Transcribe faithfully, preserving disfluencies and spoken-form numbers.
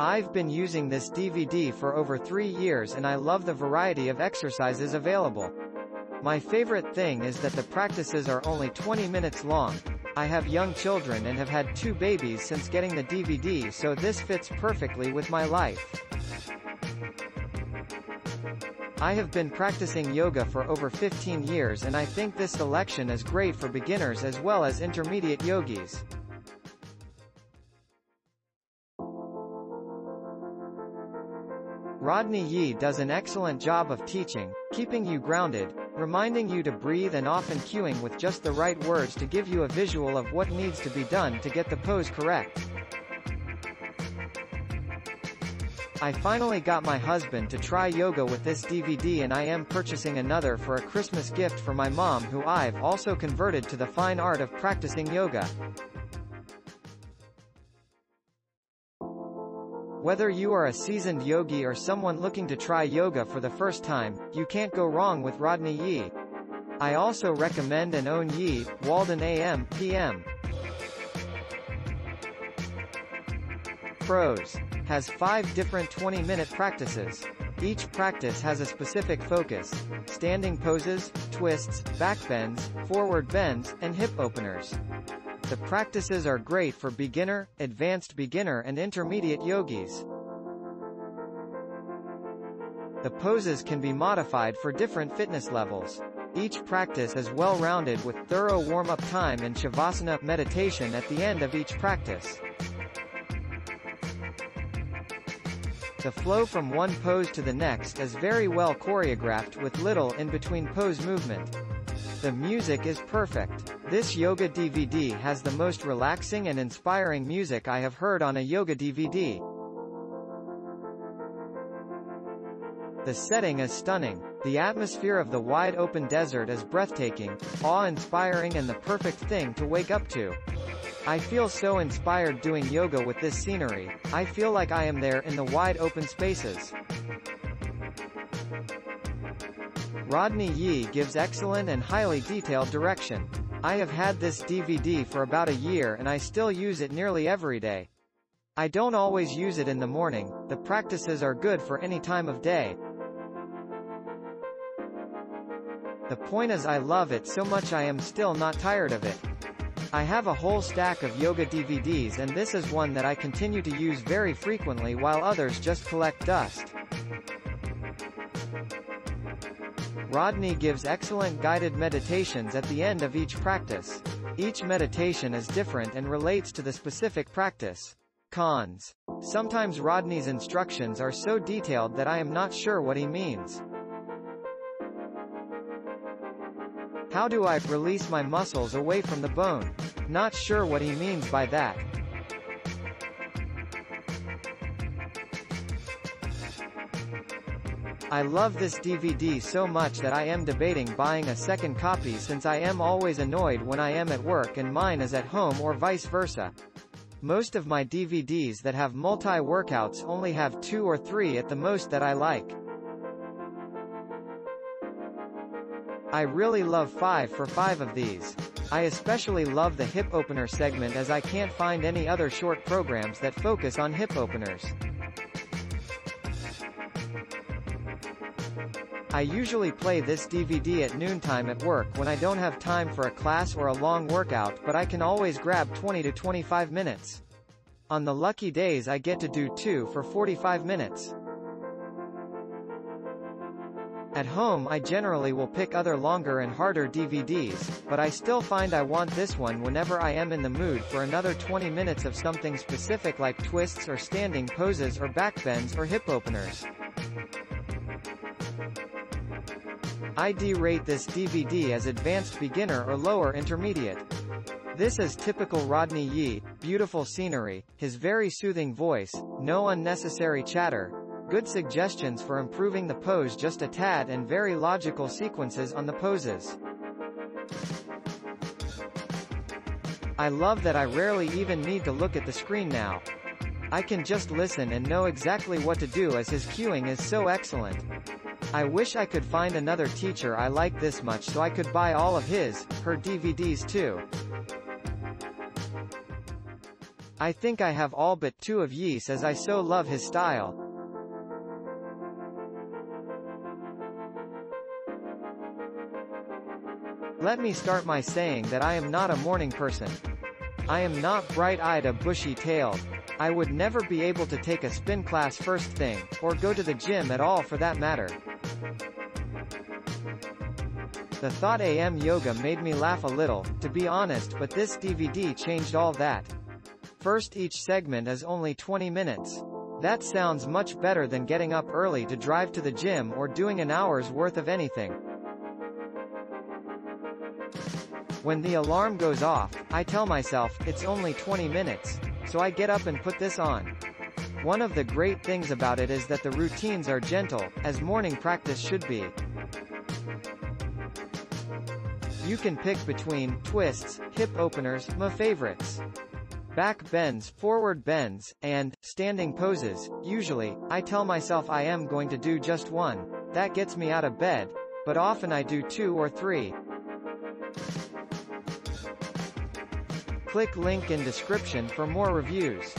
I've been using this D V D for over three years and I love the variety of exercises available. My favorite thing is that the practices are only twenty minutes long. I have young children and have had two babies since getting the D V D, so this fits perfectly with my life. I have been practicing yoga for over fifteen years and I think this selection is great for beginners as well as intermediate yogis. Rodney Yee does an excellent job of teaching, keeping you grounded, reminding you to breathe and often cueing with just the right words to give you a visual of what needs to be done to get the pose correct. I finally got my husband to try yoga with this D V D and I am purchasing another for a Christmas gift for my mom, who I've also converted to the fine art of practicing yoga. Whether you are a seasoned yogi or someone looking to try yoga for the first time, you can't go wrong with Rodney Yee. I also recommend and own Yee, Walden A M P M. Pros. Has five different twenty-minute practices. Each practice has a specific focus: standing poses, twists, backbends, forward bends, and hip openers. The practices are great for beginner, advanced beginner, and intermediate yogis. The poses can be modified for different fitness levels. Each practice is well-rounded with thorough warm-up time and shavasana meditation at the end of each practice. The flow from one pose to the next is very well choreographed with little in-between pose movement. The music is perfect. This yoga D V D has the most relaxing and inspiring music I have heard on a yoga D V D. The setting is stunning. The atmosphere of the wide-open desert is breathtaking, awe-inspiring, and the perfect thing to wake up to. I feel so inspired doing yoga with this scenery. I feel like I am there in the wide-open spaces. Rodney Yee gives excellent and highly detailed direction. I have had this D V D for about a year and I still use it nearly every day. I don't always use it in the morning. The practices are good for any time of day. The point is I love it so much I am still not tired of it. I have a whole stack of yoga D V Ds and this is one that I continue to use very frequently while others just collect dust. Rodney gives excellent guided meditations at the end of each practice. Each meditation is different and relates to the specific practice. Cons. Sometimes Rodney's instructions are so detailed that I am not sure what he means. How do I release my muscles away from the bone? Not sure what he means by that. I love this D V D so much that I am debating buying a second copy since I am always annoyed when I am at work and mine is at home or vice versa. Most of my D V Ds that have multi-workouts only have two or three at the most that I like. I really love five for five of these. I especially love the hip opener segment as I can't find any other short programs that focus on hip openers. I usually play this D V D at noontime at work when I don't have time for a class or a long workout, but I can always grab twenty to twenty-five minutes. On the lucky days I get to do two for forty-five minutes. At home I generally will pick other longer and harder D V Ds, but I still find I want this one whenever I am in the mood for another twenty minutes of something specific like twists or standing poses or backbends or hip openers. I'd rate this D V D as advanced beginner or lower intermediate. This is typical Rodney Yee: beautiful scenery, his very soothing voice, no unnecessary chatter, good suggestions for improving the pose just a tad, and very logical sequences on the poses. I love that I rarely even need to look at the screen now. I can just listen and know exactly what to do as his cueing is so excellent. I wish I could find another teacher I like this much so I could buy all of his, her D V Ds too. I think I have all but two of Yee's, as I so love his style. Let me start by saying that I am not a morning person. I am not bright-eyed or bushy-tailed. I would never be able to take a spin class first thing, or go to the gym at all for that matter. The thought A M yoga made me laugh a little, to be honest, but this D V D changed all that. First, each segment is only twenty minutes. That sounds much better than getting up early to drive to the gym or doing an hour's worth of anything. When the alarm goes off, I tell myself, it's only twenty minutes, so I get up and put this on. One of the great things about it is that the routines are gentle, as morning practice should be. You can pick between twists, hip openers, my favorites, back bends, forward bends, and standing poses. Usually, I tell myself I am going to do just one. That gets me out of bed, but often I do two or three. Click link in description for more reviews.